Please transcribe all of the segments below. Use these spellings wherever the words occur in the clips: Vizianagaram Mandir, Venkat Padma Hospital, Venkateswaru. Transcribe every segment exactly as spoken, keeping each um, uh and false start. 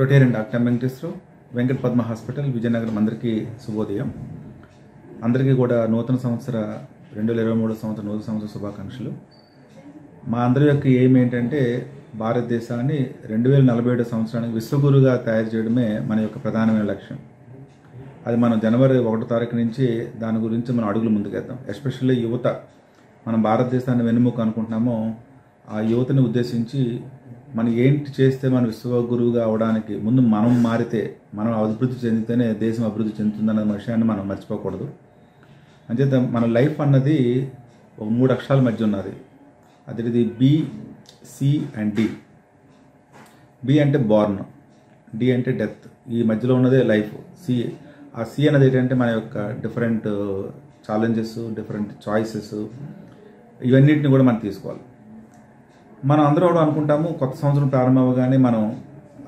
Rotarian Doctor Venkateswaru, Venkat Padma Hospital, Vizianagaram Mandir ki Subodayam. Andriki Goda Notan Samsara, Rendola Moda Samantha, Noda Samantha Subakanshulu. Ma Andriyaki aim intente, Bharat Desani, Renduel Nalabeda Samsara, Visuguruga, Tayajadme, Manioka Pradana election. Adamano Janavari, Vokatarak Ninchi, Dana Gurincham and Adulu Mundagatam, especially Yuta, Mana Bharat Desan Venumu Kankunamo, a Yotanu Desinchi. మనం ఏంటి చేస్తే మన విశ్వగురువుగా అవడానికి ముందు మనం మారితే మనం అభివృద్ధి చెందితేనే దేశం అభివృద్ధి చెందుతుందన్న విషయాన్ని మనం మర్చిపోకూడదు. అంచేత మన లైఫ్ అన్నది ఒక మూడు అక్షరాల మధ్య ఉన్నది. అది B C and D. B అంటే బోర్న్, డి అంటే డెత్. ఈ మధ్యలో ఉన్నదే లైఫ్. సి ఆ సి అనేది ఏంటంటే మన యొక్క డిఫరెంట్ ఛాలెంజెస్, డిఫరెంట్ చాయిసెస్, ఇవన్నిటిని కూడా మనం తీసుకోవాలి. మనం అందరూ కూడా అనుకుంటాము కొత్త సంవత్సరం ప్రారంభం అవగానే మనం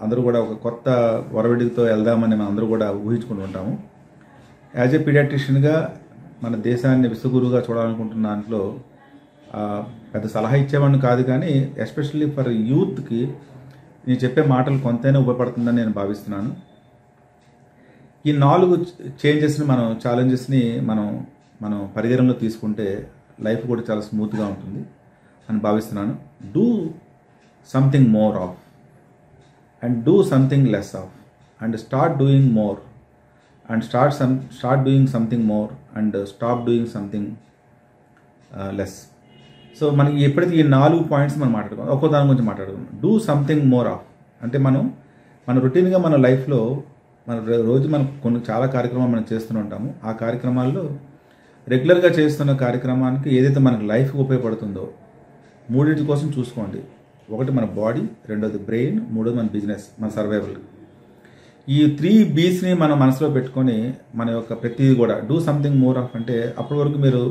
అందరూ కూడా ఒక కొత్త వరవడితో వెళ్దామని మనం అందరూ కూడా ఊహించుకుంటూ ఉంటాము. యాజ్ ఏ పీడియాట్రిషియన్గా మన దేశాన్ని విశ్వగురువుగా చూడాలనుకుంటున్న దాంట్లో పెద్ద సలహా ఇచ్చేవాడిని కాదు, కానీ ఎస్పెషల్లీ ఫర్ యూత్కి నేను చెప్పే మాటలు కొంతైనా ఉపయోగపడుతుందని నేను భావిస్తున్నాను. ఈ నాలుగు చేంజెస్ని మనం ఛాలెంజెస్ని మనం మనం పరిగణనలో తీసుకుంటే లైఫ్ కూడా చాలా స్మూత్గా ఉంటుంది అని భావిస్తున్నాను. Do something more of and do something less of and start doing more and start some start doing something more and stop doing something less. So మనకి ఎప్పటికీ ఈ నాలుగు పాయింట్స్ మనం మాట్లాడుకుందాం, ఒక్కో దాని గురించి మాట్లాడుకుందాం. డూ సంథింగ్ మోర్ ఆఫ్ అంటే మనం మన రొటీన్గా మన లైఫ్లో మన రోజు మనం కొన్ని చాలా కార్యక్రమాలు మనం చేస్తూ ఉంటాము. ఆ కార్యక్రమాల్లో రెగ్యులర్గా చేస్తున్న కార్యక్రమానికి ఏదైతే మనకు లైఫ్కి ఉపయోగపడుతుందో మూడింటి కోసం చూసుకోండి. ఒకటి మన బాడీ, రెండోది బ్రెయిన్, మూడోది మన బిజినెస్, మన సర్వైవల్. ఈ త్రీ బీస్ని మనం మనసులో పెట్టుకొని మన యొక్క ప్రతిదీ కూడా డూ సంథింగ్ మోర్ ఆఫ్ అంటే అప్పటి వరకు మీరు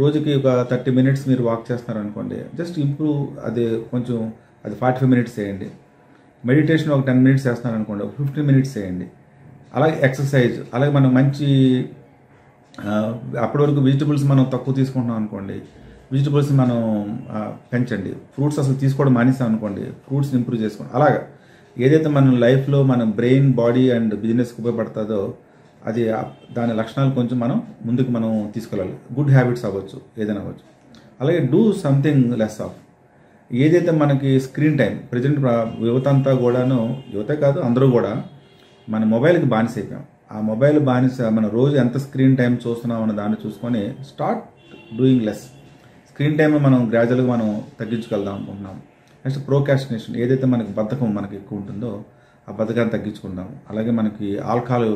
రోజుకి ఒక థర్టీ మినిట్స్ మీరు వాక్ చేస్తున్నారు అనుకోండి, జస్ట్ ఇంప్రూవ్ అది కొంచెం అది ఫార్టీ ఫైవ్ మినిట్స్ చేయండి. మెడిటేషన్ ఒక టెన్ మినిట్స్ చేస్తున్నారు అనుకోండి, ఒక ఫిఫ్టీన్ మినిట్స్ చేయండి. అలాగే ఎక్సర్సైజ్, అలాగే మనం మంచి అప్పటి వరకు వెజిటబుల్స్ మనం తక్కువ తీసుకుంటున్నాం అనుకోండి, వెజిటబుల్స్ మనం పెంచండి. ఫ్రూట్స్ అసలు తీసుకోవడం మానేసాం అనుకోండి, ఫ్రూట్స్ని ఇంప్రూవ్ చేసుకోండి. అలాగా ఏదైతే మనం లైఫ్లో మన బ్రెయిన్, బాడీ అండ్ బిజినెస్కి ఉపయోగపడుతుందో అది దాని లక్షణాలు కొంచెం మనం ముందుకు మనం తీసుకెళ్ళాలి. గుడ్ హ్యాబిట్స్ అవ్వచ్చు, ఏదైనా అవ్వచ్చు. అలాగే డూ సంథింగ్ లెస్ ఆఫ్ ఏదైతే మనకి స్క్రీన్ టైం ప్రజెంట్ యువత అంతా కూడాను, యువతే కాదు అందరూ కూడా మన మొబైల్కి బానిస అయిపోయాం. ఆ మొబైల్ బానిస మనం రోజు ఎంత స్క్రీన్ టైం చూస్తున్నాం అన్న దాన్ని చూసుకొని start doing less. Screen time మనం గ్రాడ్యువల్గా మనం తగ్గించుకెళ్దాం అనుకుంటున్నాం. నెక్స్ట్ ప్రోకాస్టినేషన్, ఏదైతే మనకి బద్ధకం మనకి ఎక్కువ ఉంటుందో ఆ బద్ధకాన్ని తగ్గించుకుందాం. అలాగే మనకి ఆల్కహాల్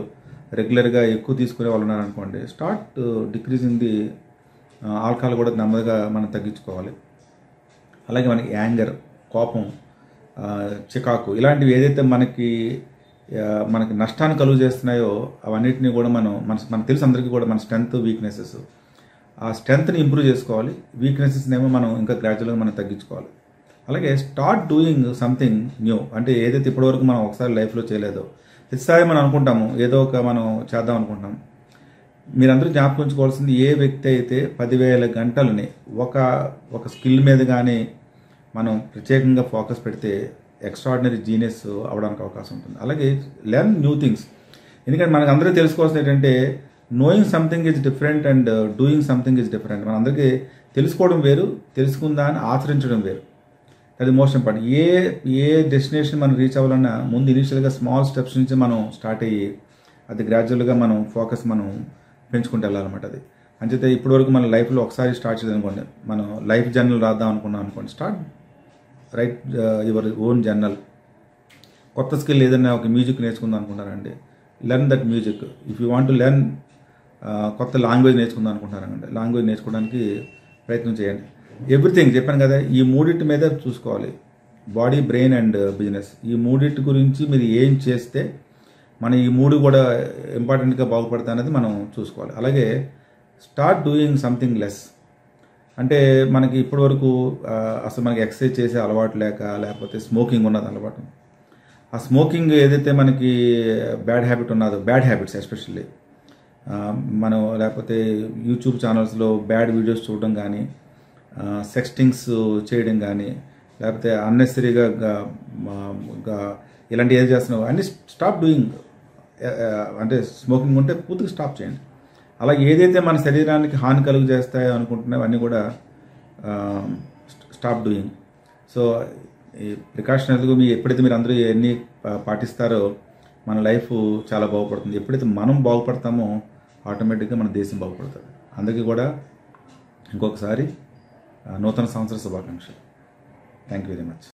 రెగ్యులర్గా ఎక్కువ తీసుకునే వాళ్ళు ఉన్నారనుకోండి, స్టార్ట్ డిక్రీజింగ్ ది ఆల్కహాల్ కూడా నెమ్మదిగా మనం తగ్గించుకోవాలి. అలాగే మనకి యాంగర్, కోపం, చికాకు ఇలాంటివి ఏదైతే మనకి మనకి నష్టాన్ని కలుగు చేస్తున్నాయో అవన్నిటిని కూడా మనం మన మన తెలుసు అందరికీ కూడా మన స్ట్రెంగ్త్, వీక్నెసెస్. ఆ స్ట్రెంత్ని ఇంప్రూవ్ చేసుకోవాలి, వీక్నెసెస్ని ఏమో మనం ఇంకా గ్రాడ్యువల్గా మనం తగ్గించుకోవాలి. అలాగే స్టార్ట్ డూయింగ్ సంథింగ్ న్యూ అంటే ఏదైతే ఇప్పటివరకు మనం ఒకసారి లైఫ్లో చేయలేదో ప్రతిసారి మనం అనుకుంటాము ఏదో ఒక మనం చేద్దాం అనుకుంటాం. మీరందరూ జ్ఞాపకం ఉంచుకోవాల్సింది, ఏ వ్యక్తి అయితే పదివేల గంటలని ఒక ఒక స్కిల్ మీద కానీ మనం ప్రత్యేకంగా ఫోకస్ పెడితే ఎక్స్ట్రాడినరీ జీనియస్ అవడానికి అవకాశం ఉంటుంది. అలాగే లెర్న్ న్యూ థింగ్స్, ఎందుకంటే మనకు అందరూ తెలుసుకోవాల్సింది ఏంటంటే knowing something is different and doing something is different. మన అందరికీ తెలుసుకోవడం వేరు, తెలుసుకుందాన్ని ఆచరించడం వేరు. అది మోస్ట్ ఇంపార్టెంట్. ఏ ఏ డెస్టినేషన్ మనం రీచ్ అవ్వాలన్నా ముందు ఇనీషియల్గా స్మాల్ స్టెప్స్ నుంచి మనం స్టార్ట్ అయ్యి అది గ్రాడ్యువల్గా మనం ఫోకస్ మనం పెంచుకుంటూ వెళ్ళాలన్నమాట. అది అంచేతే ఇప్పటివరకు మన లైఫ్లో ఒకసారి స్టార్ట్ చేద్దాం అనుకోండి, మనం లైఫ్ జర్నల్ రాద్దాం అనుకున్నాం అనుకోండి, start write your own journal. కొత్త స్కిల్ ఏదైనా ఒక మ్యూజిక్ నేర్చుకుందాం అనుకుంటారండి, learn that music. If you want to learn కొత్త లాంగ్వేజ్ నేర్చుకుందాం అనుకుంటున్నారండి, లాంగ్వేజ్ నేర్చుకోవడానికి ప్రయత్నం చేయండి. ఎవ్రీథింగ్ చెప్పాను కదా, ఈ మూడింటి మీద చూసుకోవాలి. బాడీ, బ్రెయిన్ అండ్ బిజినెస్, ఈ మూడింటి గురించి మీరు ఏం చేస్తే మనం ఈ మూడు కూడా ఇంపార్టెంట్గా బాగుపడతా అనేది మనం చూసుకోవాలి. అలాగే స్టార్ట్ డూయింగ్ సంథింగ్ లెస్ అంటే మనకి ఇప్పటివరకు అసలు మనకి ఎక్సర్సైజ్ చేసే అలవాటు లేక, లేకపోతే స్మోకింగ్ ఉన్నది అలవాటు. ఆ స్మోకింగ్ ఏదైతే మనకి బ్యాడ్ హ్యాబిట్ ఉన్నదో, బ్యాడ్ హ్యాబిట్స్ ఎస్పెషల్లీ మనం, లేకపోతే యూట్యూబ్ ఛానల్స్లో బ్యాడ్ వీడియోస్ చూడడం కానీ, సెక్స్టింగ్స్ చేయడం కానీ, లేకపోతే అన్నెసరీగా ఇలాంటి ఏం చేస్తున్నావు అని స్టాప్ డూయింగ్ అంటే స్మోకింగ్ ఉంటే పూర్తిగా స్టాప్ చేయండి. అలాగే ఏదైతే మన శరీరానికి హాని కలుగు చేస్తాయో అనుకుంటున్నాయో అన్నీ కూడా స్టాప్ డూయింగ్. సో ఈ ప్రికాషనరీగా మీ ఎప్పుడైతే మీరు అందరూ ఎన్ని పాటిస్తారో మన లైఫ్ చాలా బాగుపడుతుంది. ఎప్పుడైతే మనం బాగుపడతామో ఆటోమేటిక్గా మన దేశం బాగుపడుతుంది. అందుకే కూడా ఇంకొకసారి నూతన సంవత్సర శుభాకాంక్షలు. Thank you very much.